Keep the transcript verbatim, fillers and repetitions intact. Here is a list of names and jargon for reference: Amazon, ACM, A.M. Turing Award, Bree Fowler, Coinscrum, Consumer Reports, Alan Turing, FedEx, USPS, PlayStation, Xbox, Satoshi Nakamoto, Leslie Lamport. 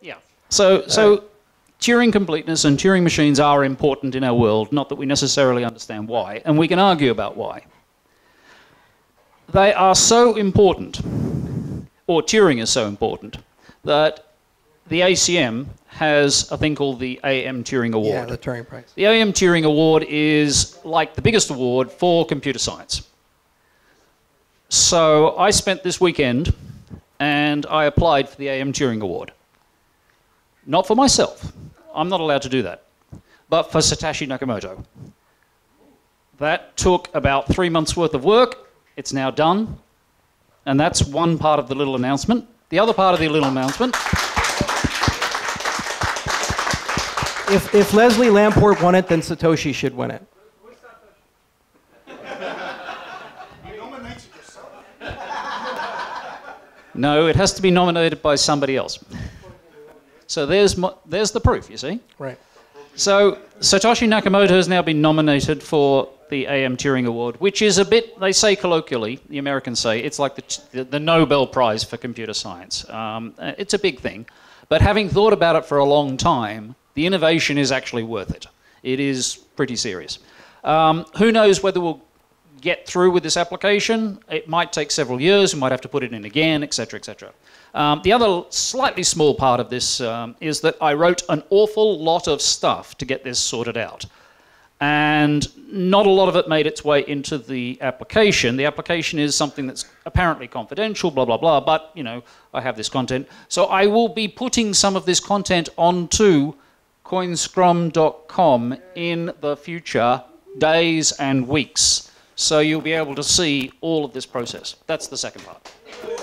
Yeah. So, so Turing completeness and Turing machines are important in our world, not that we necessarily understand why, and we can argue about why. They are so important, or Turing is so important, that the A C M has a thing called the A M Turing Award. Yeah, the Turing Prize. The A M Turing Award is like the biggest award for computer science. So I spent this weekend and I applied for the A M Turing Award. Not for myself. I'm not allowed to do that. But for Satoshi Nakamoto. That took about three months worth of work. It's now done. And that's one part of the little announcement. The other part of the little announcement... If, if Leslie Lamport won it, then Satoshi should win it. Where's Satoshi? You nominated yourself. No, it has to be nominated by somebody else. So there's, there's the proof, you see? Right. So Satoshi Nakamoto has now been nominated for the A M Turing Award, which is a bit, they say colloquially, the Americans say, it's like the, the Nobel Prize for computer science. Um, it's a big thing. But having thought about it for a long time, the innovation is actually worth it. It is pretty serious. Um, who knows whether we'll get through with this application? It might take several years. We might have to put it in again, et cetera, et cetera. Um, the other slightly small part of this um, is that I wrote an awful lot of stuff to get this sorted out. And not a lot of it made its way into the application. The application is something that's apparently confidential, blah, blah, blah. But, you know, I have this content. So I will be putting some of this content onto coin scrum dot com in the future days and weeks. So you'll be able to see all of this process. That's the second part.